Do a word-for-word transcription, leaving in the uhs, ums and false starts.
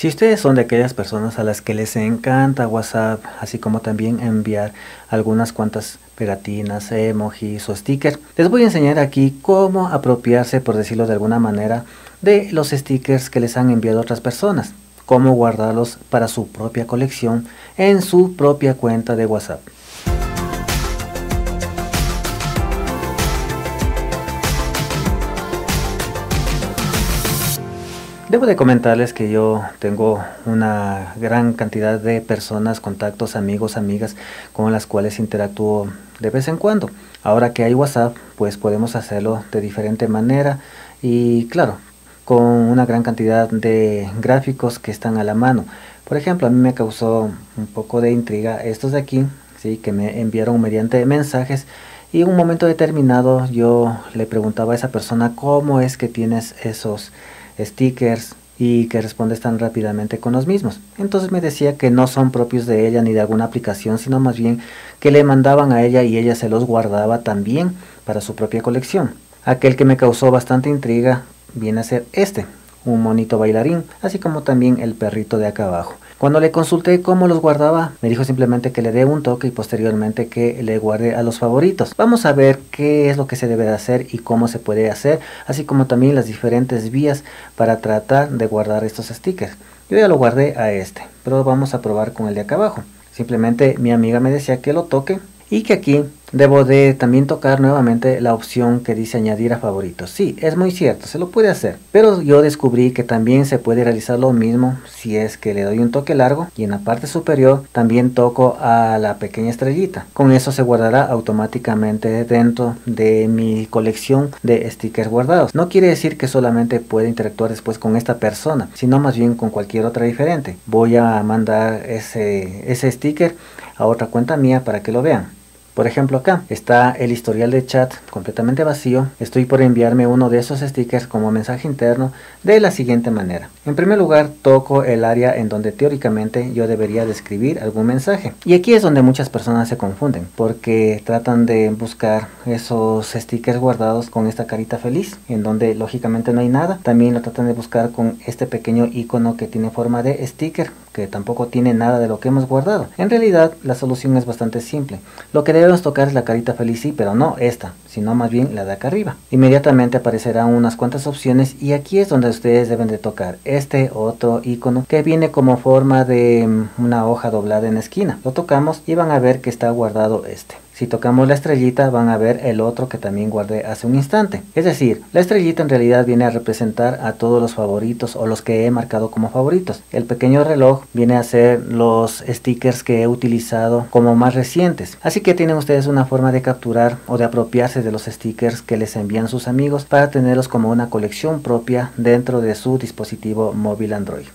Si ustedes son de aquellas personas a las que les encanta WhatsApp, así como también enviar algunas cuantas pegatinas, emojis o stickers, les voy a enseñar aquí cómo apropiarse, por decirlo de alguna manera, de los stickers que les han enviado otras personas, cómo guardarlos para su propia colección en su propia cuenta de WhatsApp. Debo de comentarles que yo tengo una gran cantidad de personas, contactos, amigos, amigas con las cuales interactúo de vez en cuando. Ahora que hay WhatsApp, pues podemos hacerlo de diferente manera y claro, con una gran cantidad de gráficos que están a la mano. Por ejemplo, a mí me causó un poco de intriga estos de aquí, ¿sí?, que me enviaron mediante mensajes. Y en un momento determinado yo le preguntaba a esa persona cómo es que tienes esos stickers y que respondes tan rápidamente con los mismos. Entonces me decía que no son propios de ella ni de alguna aplicación, sino más bien que le mandaban a ella y ella se los guardaba también para su propia colección. Aquel que me causó bastante intriga viene a ser este, un monito bailarín, así como también el perrito de acá abajo. Cuando le consulté cómo los guardaba, me dijo simplemente que le dé un toque y posteriormente que le guarde a los favoritos. Vamos a ver qué es lo que se debe de hacer y cómo se puede hacer, así como también las diferentes vías para tratar de guardar estos stickers. Yo ya lo guardé a este, pero vamos a probar con el de acá abajo. Simplemente mi amiga me decía que lo toque y que aquí debo de también tocar nuevamente la opción que dice añadir a favoritos. Sí, es muy cierto, se lo puede hacer, pero yo descubrí que también se puede realizar lo mismo si es que le doy un toque largo y en la parte superior también toco a la pequeña estrellita. Con eso se guardará automáticamente dentro de mi colección de stickers guardados. No quiere decir que solamente pueda interactuar después con esta persona, sino más bien con cualquier otra diferente. Voy a mandar ese, ese sticker a otra cuenta mía para que lo vean. Por ejemplo, acá está el historial de chat completamente vacío. Estoy por enviarme uno de esos stickers como mensaje interno de la siguiente manera. En primer lugar, toco el área en donde teóricamente yo debería de escribir algún mensaje. Y aquí es donde muchas personas se confunden, porque tratan de buscar esos stickers guardados con esta carita feliz, en donde lógicamente no hay nada. También lo tratan de buscar con este pequeño icono que tiene forma de sticker, que tampoco tiene nada de lo que hemos guardado. En realidad, la solución es bastante simple. Lo que debe tocar es la carita feliz, sí, pero no esta, sino más bien la de acá arriba. Inmediatamente aparecerán unas cuantas opciones y aquí es donde ustedes deben de tocar este otro icono que viene como forma de una hoja doblada en la esquina. Lo tocamos y van a ver que está guardado este. Si tocamos la estrellita van a ver el otro que también guardé hace un instante. Es decir, la estrellita en realidad viene a representar a todos los favoritos o los que he marcado como favoritos. El pequeño reloj viene a ser los stickers que he utilizado como más recientes. Así que tienen ustedes una forma de capturar o de apropiarse de los stickers que les envían sus amigos para tenerlos como una colección propia dentro de su dispositivo móvil Android.